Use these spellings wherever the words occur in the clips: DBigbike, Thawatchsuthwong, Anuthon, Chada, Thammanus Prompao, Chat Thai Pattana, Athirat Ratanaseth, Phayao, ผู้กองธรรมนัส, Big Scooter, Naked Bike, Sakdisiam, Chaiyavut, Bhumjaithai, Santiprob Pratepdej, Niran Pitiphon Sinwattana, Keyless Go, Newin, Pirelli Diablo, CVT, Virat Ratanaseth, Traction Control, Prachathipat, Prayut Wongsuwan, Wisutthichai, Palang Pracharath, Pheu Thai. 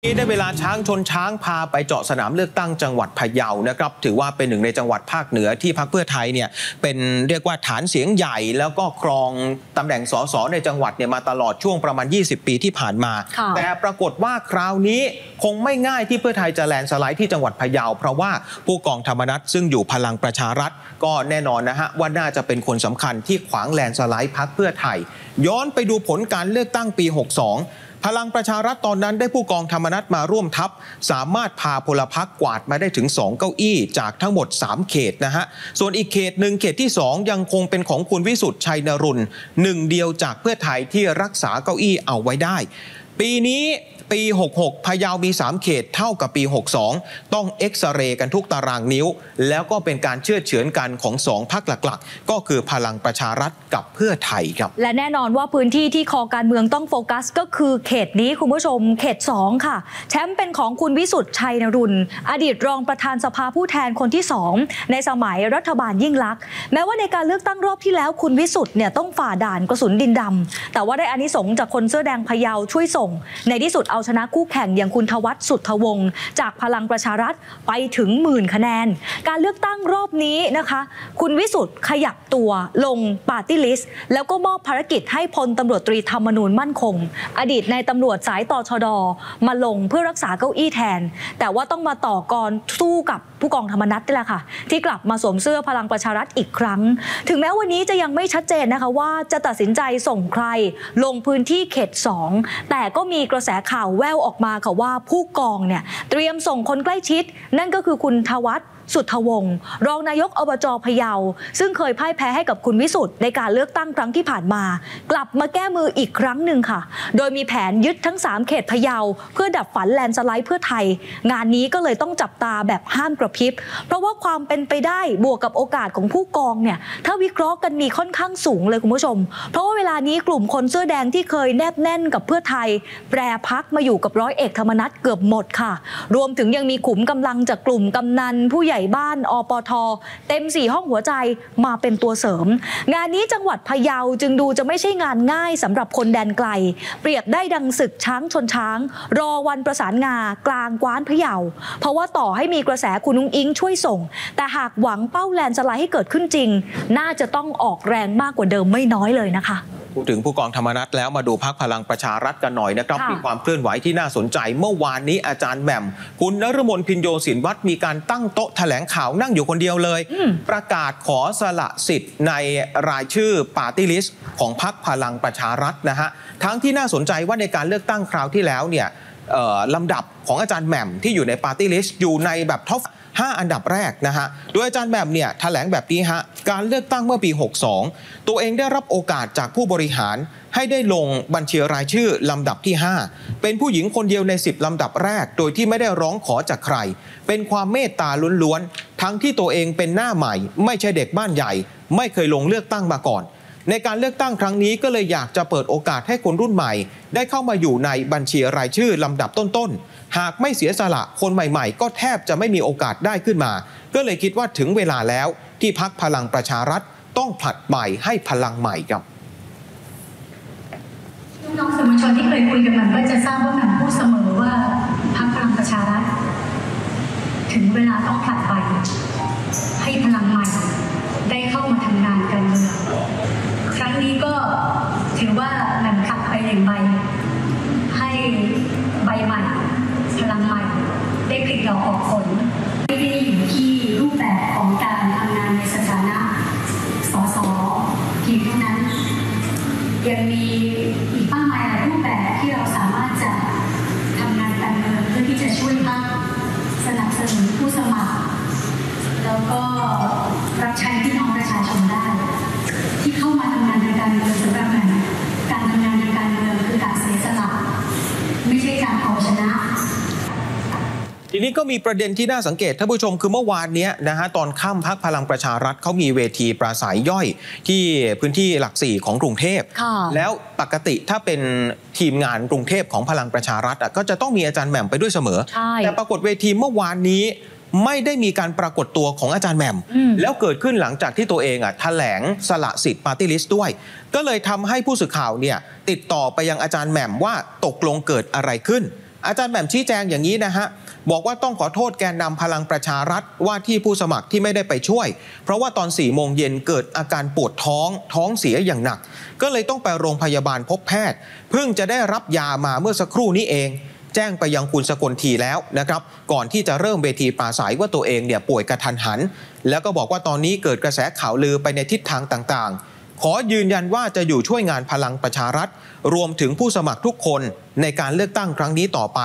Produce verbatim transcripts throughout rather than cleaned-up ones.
ได้เวลาช้างชนช้างพาไปเจาะสนามเลือกตั้งจังหวัดพะเยานะครับถือว่าเป็นหนึ่งในจังหวัดภาคเหนือที่พรรคเพื่อไทยเนี่ยเป็นเรียกว่าฐานเสียงใหญ่แล้วก็ครองตำแหน่งสสในจังหวัดเนี่ยมาตลอดช่วงประมาณยี่สิบปีที่ผ่านมาแต่ปรากฏว่าคราวนี้คงไม่ง่ายที่เพื่อไทยจะแลนสไลด์ที่จังหวัดพะเยาเพราะว่าผู้กองธรรมนัสซึ่งอยู่พลังประชารัฐก็แน่นอนนะฮะว่าน่าจะเป็นคนสำคัญที่ขวางแลนสไลด์พรรคเพื่อไทยย้อนไปดูผลการเลือกตั้งปีหกสองพลังประชารัฐตอนนั้นได้ผู้กองธรรมนัสมาร่วมทัพสามารถพาพลพรรคกวาดมาได้ถึงสองเก้าอี้จากทั้งหมดสามเขตนะฮะส่วนอีกเขตหนึ่งเขตที่สองยังคงเป็นของคุณวิสุทธิ์ชัยนรุนหนึ่งเดียวจากเพื่อไทยที่รักษาเก้าอี้เอาไว้ได้ปีนี้ปีหกหกพะเยามีสามเขตเท่ากับปีหกสองต้องเอ็กซเรย์กันทุกตารางนิ้วแล้วก็เป็นการเชื่อเฉือนกันของสองพรรคหลักๆก็คือพลังประชารัฐกับเพื่อไทยครับและแน่นอนว่าพื้นที่ที่คอการเมืองต้องโฟกัสก็คือเขตนี้คุณผู้ชมเขตสองค่ะแชมป์เป็นของคุณวิสุทธิ์ชัยนรุนอดีตรองประธานสภาผู้แทนคนที่สองในสมัยรัฐบาลยิ่งลักษณ์แม้ว่าในการเลือกตั้งรอบที่แล้วคุณวิสุทธิ์เนี่ยต้องฝ่าด่านกระสุนดินดำแต่ว่าได้อานิสงส์จากคนเสื้อแดงพะเยาช่วยส่งในที่สุดเอาชนะคู่แข่งอย่างคุณทวัชสุทธวงศ์จากพลังประชารัฐไปถึงหมื่นคะแนนการเลือกตั้งรอบนี้นะคะคุณวิสุทธิ์ขยับตัวลงปาร์ตี้ลิสต์แล้วก็มอบภารกิจให้พลตำรวจตรีธรรมนูญมั่นคงอดีตนายตำรวจสายตชด.มาลงเพื่อรักษาเก้าอี้แทนแต่ว่าต้องมาต่อกรสู้กับผู้กองธรรมนัสนี่แหละค่ะที่กลับมาสวมเสื้อพลังประชารัฐอีกครั้งถึงแม้วันนี้จะยังไม่ชัดเจนนะคะว่าจะตัดสินใจส่งใครลงพื้นที่เขตสองแต่ก็มีกระแสข่าวแววออกมาค่ะว่าผู้กองเนี่ยเตรียมส่งคนใกล้ชิดนั่นก็คือคุณทวัชสุทธวงศ์รองนายกอบจพะเยาซึ่งเคยพ่ายแพ้ให้กับคุณวิสุทธิ์ในการเลือกตั้งครั้งที่ผ่านมากลับมาแก้มืออีกครั้งหนึ่งค่ะโดยมีแผนยึดทั้งสามเขตพะเยาเพื่อดับฝันแลนสไลด์เพื่อไทยงานนี้ก็เลยต้องจับตาแบบห้ามกระพริบเพราะว่าความเป็นไปได้บวกกับโอกาสของผู้กองเนี่ยถ้าวิเคราะห์กันมีค่อนข้างสูงเลยคุณผู้ชมเพราะว่าเวลานี้กลุ่มคนเสื้อแดงที่เคยแนบแน่นกับเพื่อไทยแปรพักมาอยู่กับร้อยเอกธรรมนัสเกือบหมดค่ะรวมถึงยังมีขุมกำลังจากกลุ่มกำนันผู้ใหญ่บ้านอปทเต็มสี่ห้องหัวใจมาเป็นตัวเสริมงานนี้จังหวัดพะเยาจึงดูจะไม่ใช่งานง่ายสำหรับคนแดนไกลเปรียบได้ดังศึกช้างชนช้างรอวันประสานงากลางกว้านพะเยาเพราะว่าต่อให้มีกระแสคุณนุ้งอิงช่วยส่งแต่หากหวังเป้าแลนสไลด์ให้เกิดขึ้นจริงน่าจะต้องออกแรงมากกว่าเดิมไม่น้อยเลยนะคะพูดถึงผู้กองธรรมนัสแล้วมาดูพรรคพลังประชารัฐกันหน่อยนะครับมีความเคลื่อนไหวที่น่าสนใจเมื่อวานนี้อาจารย์แหม่มคุณนฤมลพินโยศินวัฒน์มีการตั้งโต๊ะแถลงข่าวนั่งอยู่คนเดียวเลยประกาศขอสละสิทธิ์ในรายชื่อปาร์ตี้ลิสต์ของพรรคพลังประชารัฐนะฮะทั้งที่น่าสนใจว่าในการเลือกตั้งคราวที่แล้วเนี่ยลำดับของอาจารย์แหม่มที่อยู่ในปาร์ตี้ลิสต์อยู่ในแบบท็อปห้าอันดับแรกนะฮะโดยอาจารย์แหม่มเนี่ยแถลงแบบนี้ฮะการเลือกตั้งเมื่อปีหกสองตัวเองได้รับโอกาสจากผู้บริหารให้ได้ลงบัญชีรายชื่อลำดับที่ห้าเป็นผู้หญิงคนเดียวในสิบลำดับแรกโดยที่ไม่ได้ร้องขอจากใครเป็นความเมตตาล้วนๆทั้งที่ตัวเองเป็นหน้าใหม่ไม่ใช่เด็กบ้านใหญ่ไม่เคยลงเลือกตั้งมาก่อนในการเลือกตั้งครั้งนี้ก็เลยอยากจะเปิดโอกาสให้คนรุ่นใหม่ได้เข้ามาอยู่ในบัญชีรายชื่อลำดับต้นๆหากไม่เสียสละคนใหม่ๆก็แทบจะไม่มีโอกาสได้ขึ้นมาก็เลยคิดว่าถึงเวลาแล้วที่พรรคพลังประชารัฐต้องผลัดใหม่ให้พลังใหม่ครับน้องสื่อมวลชนที่เคยคุยกันมันก็จะทราบว่ามันพูดเสมอว่าพรรคพลังประชารัฐถึงเวลาต้องผลัดใหม่ให้พลังใหม่ได้เข้ามาทำงานกันครั้งนี้ก็ถือว่าแหม่มขับไปหนึ่งใบให้ใบใหม่พลังใหม่ได้ผลิตดอกออกผลไม่ได้อยู่ที่รูปแบบของการทำงานในสถานะสสเพียงเท่านั้นยังมีอีกมากมายหลายรูปแบบที่เราสามารถจะทำงานการเมืองเพื่อที่จะช่วยพรรคสนับสนุนผู้สมัครแล้วก็รับใช้พี่น้องประชาชนได้ที่เข้ามาทำงานในการเมืองสำหรับแหม่มการทำงานในการเมืองคือการเสียสละไม่ใช่การเอาชนะทีนี้ก็มีประเด็นที่น่าสังเกตท่านผู้ชมคือเมื่อวานนี้นะฮะตอนค่ำพรรคพลังประชารัฐเขามีเวทีปราศรัยย่อยที่พื้นที่หลักสี่ของกรุงเทพแล้วปกติถ้าเป็นทีมงานกรุงเทพของพลังประชารัฐก็จะต้องมีอาจารย์แหม่มไปด้วยเสมอแต่ปรากฏเวทีเมื่อวานนี้ไม่ได้มีการปรากฏตัวของอาจารย์แหม่มแล้วเกิดขึ้นหลังจากที่ตัวเองอ่ะแถลงสละสิทธิ์ปาร์ตี้ลิสต์ด้วยก็เลยทำให้ผู้สื่อข่าวเนี่ยติดต่อไปยังอาจารย์แหม่มว่าตกลงเกิดอะไรขึ้น อาจารย์แหม่มชี้แจงอย่างนี้นะฮะบอกว่าต้องขอโทษแกนนำพลังประชารัฐว่าที่ผู้สมัครที่ไม่ได้ไปช่วยเพราะว่าตอนสี่โมงเย็นเกิดอาการปวดท้องท้องเสียอย่างหนักก็เลยต้องไปโรงพยาบาลพบแพทย์เพิ่งจะได้รับยามาเมื่อสักครู่นี้เองแจ้งไปยังคุณสกลทีแล้วนะครับก่อนที่จะเริ่มเวทีปราศรัยว่าตัวเองเนี่ยป่วยกระทันหันแล้วก็บอกว่าตอนนี้เกิดกระแสข่าวลือไปในทิศทางต่างๆขอยืนยันว่าจะอยู่ช่วยงานพลังประชารัฐรวมถึงผู้สมัครทุกคนในการเลือกตั้งครั้งนี้ต่อไป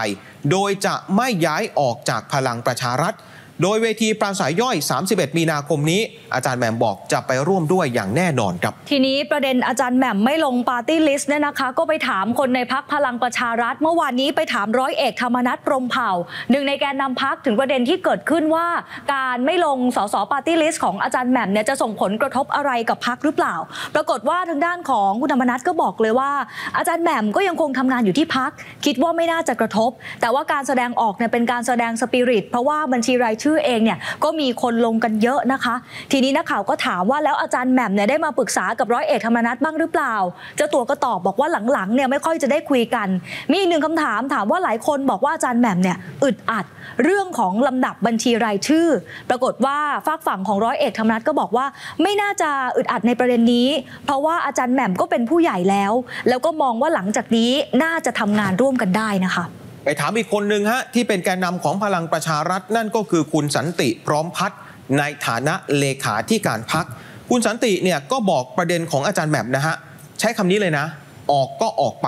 โดยจะไม่ย้ายออกจากพลังประชารัฐโดยเวทีปราศรัยย่อยสามสิบเอ็ดมีนาคมนี้อาจารย์แหม่มบอกจะไปร่วมด้วยอย่างแน่นอนครับทีนี้ประเด็นอาจารย์แหม่มไม่ลงปาร์ตี้ลิสต์เนี่ยนะคะก็ไปถามคนในพรรคพลังประชารัฐเมื่อวานนี้ไปถามร้อยเอกธรรมนัสพรหมเผ่าหนึ่งในแกนนำพรรคถึงประเด็นที่เกิดขึ้นว่าการไม่ลงสสปาร์ตี้ลิสต์ของอาจารย์แหม่มเนี่ยจะส่งผลกระทบอะไรกับพรรคหรือเปล่าปรากฏว่าทางด้านของคุณธรรมนัสก็บอกเลยว่าอาจารย์แหม่มก็ยังคงทำงานอยู่ที่พรรคคิดว่าไม่น่าจะกระทบแต่ว่าการแสดงออกเนี่ยเป็นการแสดงสปิริตเพราะว่าบัญชีรายชื่อชื่อเองเนี่ยก็มีคนลงกันเยอะนะคะทีนี้นักข่าวก็ถามว่าแล้วอาจารย์แหม่มเนี่ยได้มาปรึกษากับร้อยเอกธรรมนัสบ้างหรือเปล่าเจ้าตัวก็ตอบบอกว่าหลังๆเนี่ยไม่ค่อยจะได้คุยกันมีอีกหนึ่งคำถามถามว่าหลายคนบอกว่าอาจารย์แหม่มเนี่ยอึดอัดเรื่องของลำดับบัญชีรายชื่อปรากฏว่าฝากฝั่งของร้อยเอกธรรมนัสก็บอกว่าไม่น่าจะอึดอัดในประเด็นนี้เพราะว่าอาจารย์แหม่มก็เป็นผู้ใหญ่แล้วแล้วก็มองว่าหลังจากนี้น่าจะทำงานร่วมกันได้นะคะไปถามอีกคนหนึ่งฮะที่เป็นแกนนำของพลังประชารัฐนั่นก็คือคุณสันติพร้อมพัฒน์ในฐานะเลขาธิการพรรคคุณสันติเนี่ยก็บอกประเด็นของอาจารย์แหม่มนะฮะใช้คำนี้เลยนะออกก็ออกไป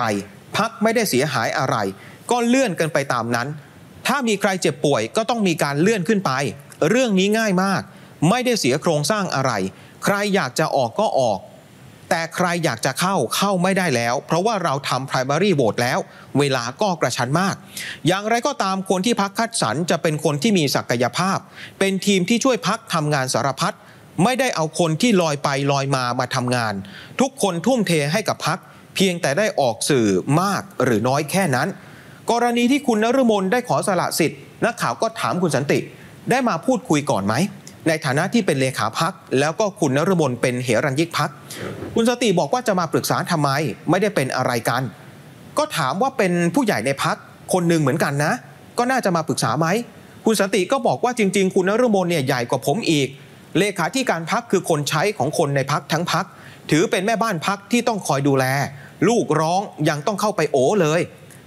พรรคไม่ได้เสียหายอะไรก็เลื่อนกันไปตามนั้นถ้ามีใครเจ็บป่วยก็ต้องมีการเลื่อนขึ้นไปเรื่องนี้ง่ายมากไม่ได้เสียโครงสร้างอะไรใครอยากจะออกก็ออกแต่ใครอยากจะเข้าเข้าไม่ได้แล้วเพราะว่าเราทำ ไพรมารี โหวตแล้วเวลาก็กระชั้นมากอย่างไรก็ตามคนที่พรรคคัดสรรจะเป็นคนที่มีศักยภาพเป็นทีมที่ช่วยพรรคทำงานสารพัดไม่ได้เอาคนที่ลอยไปลอยมามาทำงานทุกคนทุ่มเทให้กับพรรคเพียงแต่ได้ออกสื่อมากหรือน้อยแค่นั้นกรณีที่คุณนฤมลได้ขอสละสิทธิ์นักข่าวก็ถามคุณสันติได้มาพูดคุยก่อนไหมในฐานะที่เป็นเลขาพรรคแล้วก็คุณนฤมลเป็นเหรัญญิกพรรคคุณสันติบอกว่าจะมาปรึกษาทำไมไม่ได้เป็นอะไรกันก็ถามว่าเป็นผู้ใหญ่ในพรรคคนหนึ่งเหมือนกันนะก็น่าจะมาปรึกษาไหมคุณสันติก็บอกว่าจริงๆคุณนฤมลเนี่ยใหญ่กว่าผมอีกเลขาธิการพรรคคือคนใช้ของคนในพรรคทั้งพรรคถือเป็นแม่บ้านพรรคที่ต้องคอยดูแลลูกร้องยังต้องเข้าไปโอเลย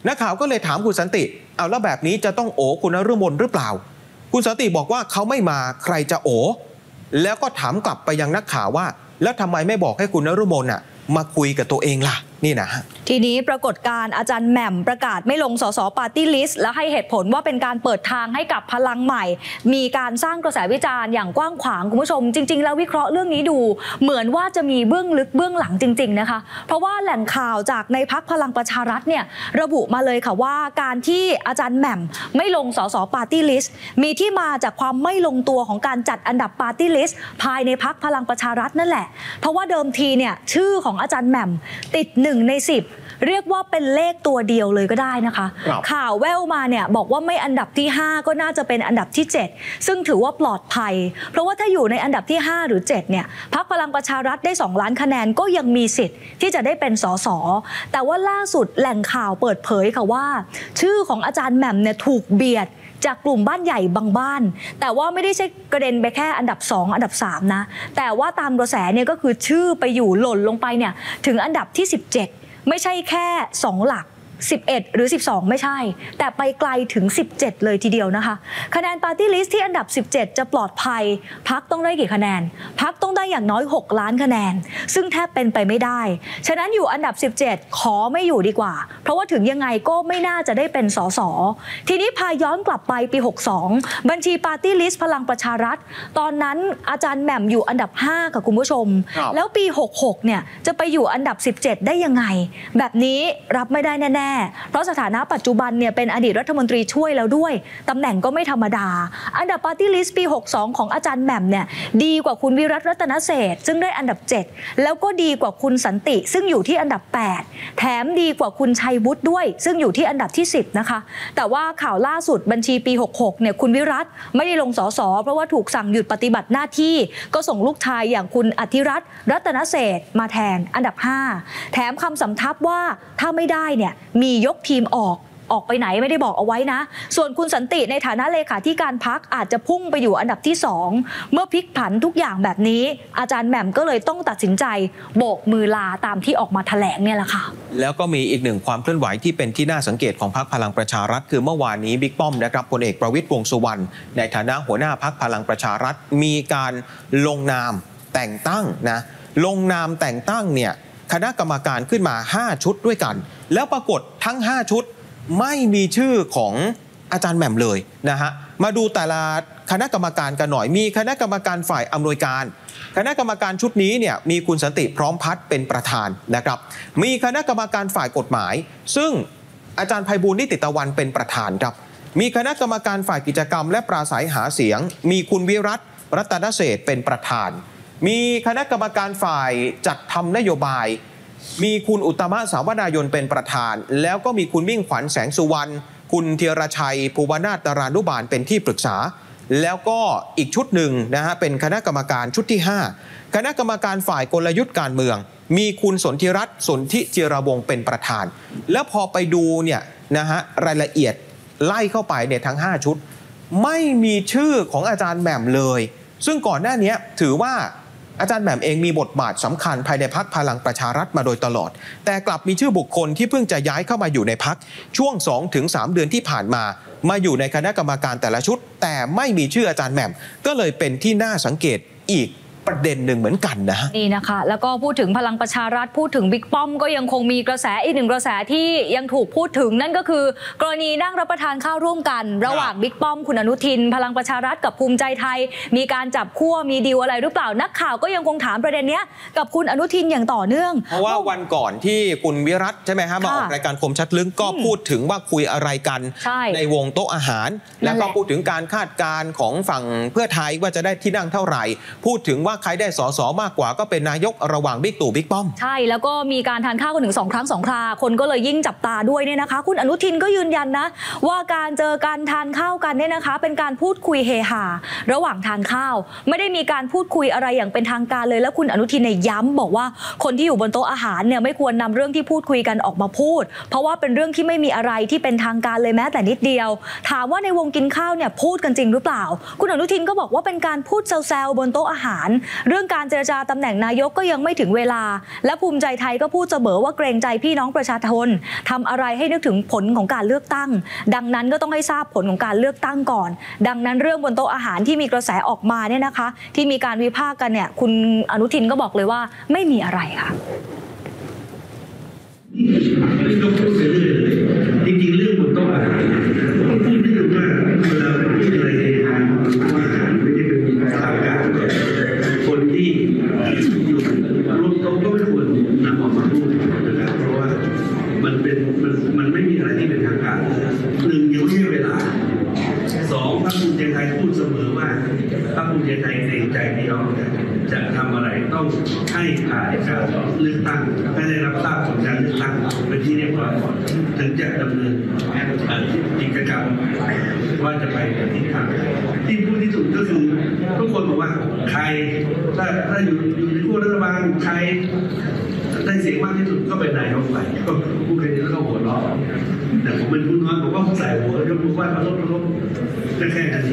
นักข่าวก็เลยถามคุณสันติเอาแล้วแบบนี้จะต้องโอคุณนฤมลหรือเปล่าคุณสันติบอกว่าเขาไม่มาใครจะโอแล้วก็ถามกลับไปยังนักข่าวว่าแล้วทำไมไม่บอกให้คุณนฤมลน่ะมาคุยกับตัวเองล่ะนี่นะทีนี้ปรากฏการอาจารย์แหม่มประกาศไม่ลงสสปาร์ตี้ลิสต์และให้เหตุผลว่าเป็นการเปิดทางให้กับพลังใหม่มีการสร้างกระแสวิจารณ์อย่างกว้างขวางคุณผู้ชมจริงๆแล้ววิเคราะห์เรื่องนี้ดูเหมือนว่าจะมีเบื้องลึกเบื้องหลังจริงๆนะคะเพราะว่าแหล่งข่าวจากในพรรคพลังประชารัฐเนี่ยระบุมาเลยค่ะว่าการที่อาจารย์แหม่มไม่ลงสสปาร์ตี้ลิสต์มีที่มาจากความไม่ลงตัวของการจัดอันดับปาร์ตี้ลิสต์ภายในพรรคพลังประชารัฐนั่นแหละเพราะว่าเดิมทีเนี่ยชื่อของอาจารย์แหม่มติดหนึ่งในสิบเรียกว่าเป็นเลขตัวเดียวเลยก็ได้นะคะข่าวแววมาเนี่ยบอกว่าไม่อันดับที่ห้าก็น่าจะเป็นอันดับที่เจ็ดซึ่งถือว่าปลอดภัยเพราะว่าถ้าอยู่ในอันดับที่ห้าหรือเจ็ดเนี่ยพรรคพลังประชารัฐได้สองล้านคะแนนก็ยังมีสิทธิ์ที่จะได้เป็นสสแต่ว่าล่าสุดแหล่งข่าวเปิดเผยค่ะว่าชื่อของอาจารย์แหม่มเนี่ยถูกเบียดจากกลุ่มบ้านใหญ่บางบ้านแต่ว่าไม่ได้ใช่กระเด็นไปแค่อันดับสองอันดับสามนะแต่ว่าตามกระแสเนี่ยก็คือชื่อไปอยู่หล่นลงไปเนี่ยถึงอันดับที่สิบเจ็ดไม่ใช่แค่สองหลักสิบเอ็ดหรือสิบสองไม่ใช่แต่ไปไกลถึงสิบเจ็ดเลยทีเดียวนะคะคะแนนปาร์ตี้ลิสต์ที่อันดับสิบเจ็ดจะปลอดภัยพรรคต้องได้กี่คะแนนพรรคต้องได้อย่างน้อยหกล้านคะแนนซึ่งแทบเป็นไปไม่ได้ฉะนั้นอยู่อันดับสิบเจ็ดขอไม่อยู่ดีกว่าเพราะว่าถึงยังไงก็ไม่น่าจะได้เป็นสสทีนี้พาย้อนกลับไปปีหกสองบัญชีปาร์ตี้ลิสต์พลังประชารัฐตอนนั้นอาจารย์แหม่มอยู่อันดับห้าค่ะคุณผู้ชมแล้วปีหกหกเนี่ยจะไปอยู่อันดับสิบเจ็ดได้ยังไงแบบนี้รับไม่ได้แน่เพราะสถานะปัจจุบันเนี่ยเป็นอดีตรัฐมนตรีช่วยแล้วด้วยตำแหน่งก็ไม่ธรรมดาอันดับปาร์ตี้ลิสต์ปีหกสองของอาจารย์แหม่มเนี่ยดีกว่าคุณวิรัติรัตนเศษซึ่งได้อันดับเจ็ดแล้วก็ดีกว่าคุณสันติซึ่งอยู่ที่อันดับแปดแถมดีกว่าคุณชัยวุฒิด้วยซึ่งอยู่ที่อันดับที่สิบนะคะแต่ว่าข่าวล่าสุดบัญชีปีหกหกเนี่ยคุณวิรัติไม่ได้ลงสสเพราะว่าถูกสั่งหยุดปฏิบัติหน้าที่ก็ส่งลูกชายอย่างคุณอธิรัตน์รัตนเศษมาแทนอันดับห้าแถมคำสำทับว่าถ้าไม่ได้เนี่ยมียกทีมออก ออกไปไหนไม่ได้บอกเอาไว้นะส่วนคุณสันติในฐานะเลขาธิการพรรคอาจจะพุ่งไปอยู่อันดับที่สองเมื่อพลิกผันทุกอย่างแบบนี้อาจารย์แหม่มก็เลยต้องตัดสินใจโบกมือลาตามที่ออกมาแถลงเนี่ยแหละค่ะแล้วก็มีอีกหนึ่งความเคลื่อนไหวที่เป็นที่น่าสังเกตของพรรคพลังประชารัฐคือเมื่อวานนี้บิ๊กป้อมนะครับพลเอกประวิตรวงษ์สุวรรณในฐานะหัวหน้าพรรคพลังประชารัฐมีการลงนามแต่งตั้งนะลงนามแต่งตั้งเนี่ยคณะกรรมการขึ้นมาห้าชุดด้วยกันแล้วปรากฏทั้งห้าชุดไม่มีชื่อของอาจารย์แหม่มเลยนะฮะมาดูแต่ละคณะกรรมการกันหน่อยมีคณะกรรมการฝ่ายอำนวยการคณะกรรมการชุดนี้เนี่ยมีคุณสันติพร้อมพัฒน์เป็นประธานนะครับมีคณะกรรมการฝ่ายกฎหมายซึ่งอาจารย์ไพบูลย์นิติตะวันเป็นประธานครับมีคณะกรรมการฝ่ายกิจกรรมและปราศัยหาเสียงมีคุณวิรัติรัตนเศรษฐ์เป็นประธานมีคณะกรรมการฝ่ายจัดทำนโยบายมีคุณอุตตมะสาวนายนเป็นประธานแล้วก็มีคุณมิ่งขวัญแสงสุวรรณคุณธีรชัยภูวนาถตรานุบาลเป็นที่ปรึกษาแล้วก็อีกชุดหนึ่งนะฮะเป็นคณะกรรมการชุดที่ห้าคณะกรรมการฝ่ายกลยุทธ์การเมืองมีคุณสนธิรัตน์สนธิจิรวงศ์เป็นประธานแล้วพอไปดูเนี่ยนะฮะรายละเอียดไล่เข้าไปเนี่ยทั้งห้าชุดไม่มีชื่อของอาจารย์แหม่มเลยซึ่งก่อนหน้านี้ถือว่าอาจารย์แหม่มเองมีบทบาทสำคัญภายในพรรคพลังประชารัฐมาโดยตลอดแต่กลับมีชื่อบุคคลที่เพิ่งจะย้ายเข้ามาอยู่ในพรรคช่วง สองถึงสาม เดือนที่ผ่านมามาอยู่ในคณะกรรมการแต่ละชุดแต่ไม่มีชื่ออาจารย์แหม่มก็เลยเป็นที่น่าสังเกตอีกประเด็นหนึ่งเหมือนกันนะนี่นะคะแล้วก็พูดถึงพลังประชารัฐพูดถึงบิ๊กป้อมก็ยังคงมีกระแสอีกหนึ่งกระแสที่ยังถูกพูดถึงนั่นก็คือกรณีนั่งรับประทานข้าวร่วมกันระหว่างบิ๊กป้อมคุณอนุทินพลังประชารัฐกับภูมิใจไทยมีการจับคั่วมีดีลอะไรหรือเปล่านักข่าวก็ยังคงถามประเด็นนี้กับคุณอนุทินอย่างต่อเนื่องเพราะว่าวันก่อนที่คุณวิรัติใช่ไหมฮะมาออกรายการคมชัดลึกก็พูดถึงว่าคุยอะไรกันในวงโต๊ะอาหารแล้วก็พูดถึงการคาดการณ์ของฝั่งเพื่อไทยว่าจะได้ที่นั่งเท่าไหร่พูดถึงว่าใครได้สสมากกว่าก็เป็นนายกระหว่างบิ๊กตู่บิ๊กป้อมใช่แล้วก็มีการทานข้าวกันถึงสองครั้งสองคราคนก็เลยยิ่งจับตาด้วยเนี่ยนะคะคุณอนุทินก็ยืนยันนะว่าการเจอกันทานข้าวกันเนี่ยนะคะเป็นการพูดคุยเฮฮาระหว่างทานข้าวไม่ได้มีการพูดคุยอะไรอย่างเป็นทางการเลยแล้วคุณอนุทินเนี่ยย้ำบอกว่าคนที่อยู่บนโต๊ะอาหารเนี่ยไม่ควรนำเรื่องที่พูดคุยกันออกมาพูดเพราะว่าเป็นเรื่องที่ไม่มีอะไรที่เป็นทางการเลยแม้แต่นิดเดียวถามว่าในวงกินข้าวเนี่ยพูดกันจริงหรือเปล่าคุณอนุทินก็บอกว่าเป็นการพูดแซวๆบนโต๊ะอาหารเรื่องการเจรจาตำแหน่งนายกก็ยังไม่ถึงเวลาและภูมิใจไทยก็พูดเสมอว่าเกรงใจพี่น้องประชาชนทำอะไรให้นึกถึงผลของการเลือกตั้งดังนั้นก็ต้องให้ทราบผลของการเลือกตั้งก่อนดังนั้นเรื่องบนโต๊ะอาหารที่มีกระแสออกมาเนี่ยนะคะที่มีการวิพากษ์กันเนี่ยคุณอนุทินก็บอกเลยว่าไม่มีอะไรค่ะจริงๆเรื่องบนโต๊ะอาหารพูดได้หรือว่าเวลาพูดอะไรในทางบนโต๊ะอาหารไม่ได้เป็นทางการคนที่อยู่ร่วมโต๊ะก็ไม่ควรนำออกมาพูดนะครับเพราะว่ามันเป็นมันมันไม่มีอะไรที่เป็นทางการหนึ่งยังไม่ใช่เวลาสองพรรคภูมิใจไทยพูดเสมอว่าพรรคภูมิใจไทยเกรงใจพี่น้องจะทำอะไรต้องให้ผ่านการเลือกตั้งให้ได้รับทราบผลการเลือกตั้งเป็นที่เรียบร้อยถึงจะดำเนินกิจกรรมว่าจะไปทิศทางที่พูดที่สุดก็คือทุกคนบอกว่าใครถ้าถ้าอยู่อยู่ในขั้วรัฐบาลใครได้เสียงมากที่สุดก็เป็นนายกไปก็พูดแค่นี้แล้วก็หัวเราะแต่ผมเป็นผู้น้อยผมก็ใส่หัวแล้วพูดว่าลบลบ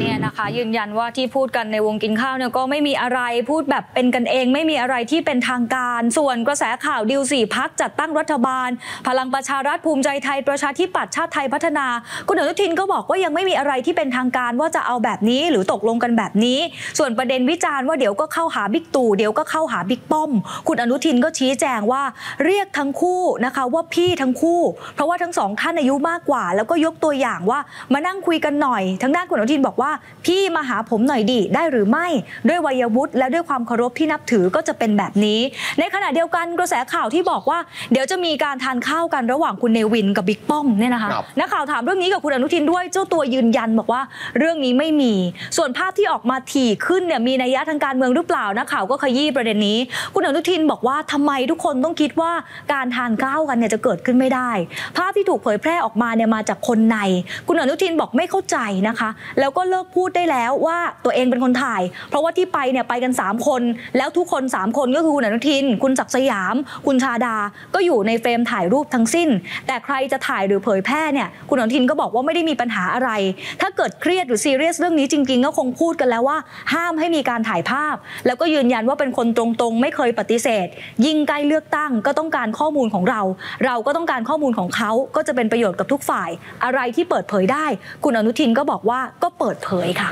เนี่ยนะคะยืนยันว่าที่พูดกันในวงกินข้าวเนี่ยก็ไม่มีอะไรพูดแบบเป็นกันเองไม่มีอะไรที่เป็นทางการส่วนกระแสข่าวดิวสี่พักจัดตั้งรัฐบาลพลังประชารัฐภูมิใจไทยประชาธิปัตย์ชาติไทยพัฒนาคุณอนุทินก็บอกว่ายังไม่มีอะไรที่เป็นทางการว่าจะเอาแบบนี้หรือตกลงกันแบบนี้ส่วนประเด็นวิจารณ์ว่าเดี๋ยวก็เข้าหาบิ๊กตู่เดี๋ยวก็เข้าหาบิ๊กป้อมคุณอนุทินก็ชี้แจงว่าเรียกทั้งคู่นะคะว่าพี่ทั้งคู่เพราะว่าทั้งสองท่านอายุมากกว่าแล้วก็ยกตัวอย่างว่ามานั่งคุยกันหน่อยทั้งด้านคุณอนุทินบอกว่าพี่มาหาผมหน่อยดิได้หรือไม่ด้วยวัยวุฒิและด้วยความเคารพที่นับถือก็จะเป็นแบบนี้ในขณะเดียวกันกระแสข่าวที่บอกว่าเดี๋ยวจะมีการทานข้าวกันระหว่างคุณเนวินกับบิ๊กป้อมเนี่ยนะคะนักข่าวถามเรื่องนี้กับคุณอนุทินด้วยเจ้าตัวยืนยันบอกว่าเรื่องนี้ไม่มีส่วนภาพที่ออกมาถี่ขึ้นเนี่ยมีนัยยะทางการเมืองหรือเปล่านักข่าวก็ขยี้ประเด็นนี้คุณอนุทินบอกว่าทำไมทุกคนต้องคิดว่าการทานข้าวกันเนี่ยจะเกิดขึ้นไม่ได้ภาพที่ถูกเผยแพร่ ออกมาเนี่ยมาจากคนในคุณอนุทินบอกไม่เข้าใจนะคะแล้วก็เลิกพูดได้แล้วว่าตัวเองเป็นคนถ่ายเพราะว่าที่ไปเนี่ยไปกันสามคนแล้วทุกคนสามคนก็คือคุณอนุทินคุณศักดิ์สยามคุณชาดาก็อยู่ในเฟรมถ่ายรูปทั้งสิ้นแต่ใครจะถ่ายหรือเผยแพร่เนี่ยคุณอนุทินก็บอกว่าไม่ได้มีปัญหาอะไรถ้าเกิดเครียดหรือซีเรียสเรื่องนี้จริงๆก็คงพูดกันแล้วว่าห้ามให้มีการถ่ายภาพแล้วก็ยืนยันว่าเป็นคนตรงๆไม่เคยปฏิเสธยิ่งใกล้เลือกตั้งก็ต้องการข้อมูลของเราเราก็ต้องการข้อมูลของเขาก็จะเป็นประโยชน์กับทุกฝ่ายอะไรที่เปิดเผยได้คุณอนุทินก็บอกว่าก็เปิดเผยค่ะ